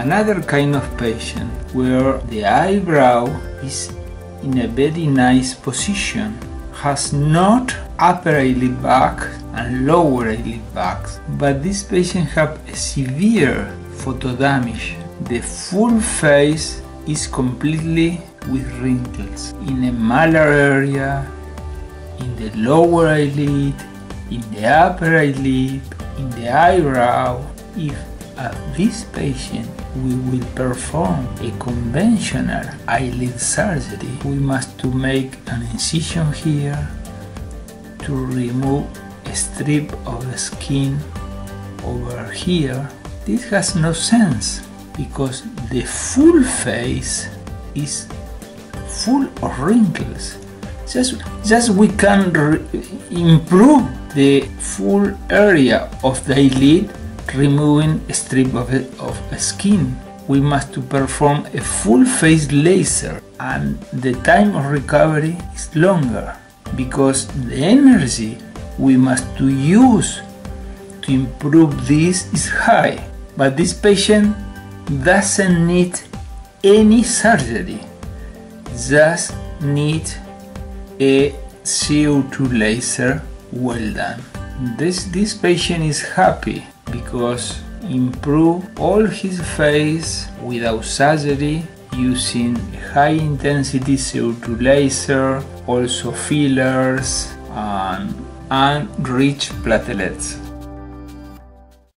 another kind of patient where the eyebrow is in a very nice position, has not upper eyelid back and lower eyelid back, but this patient have a severe photo damage. The full face is completely with wrinkles in a malar area, in the lower eyelid, in the upper eyelid, in the eyebrow. If at this patient we will perform a conventional eyelid surgery, we must to make an incision here to remove a strip of the skin over here. This has no sense because the full face is full of wrinkles. Just we can improve the full area of the eyelid, removing a strip of a skin. We must to perform a full face laser, and the time of recovery is longer because the energy we must to use to improve this is high. But this patient doesn't need any surgery, just needs a CO2 laser well done. This patient is happy because improve all his face without surgery, using high intensity CO2 laser, also fillers and rich platelets.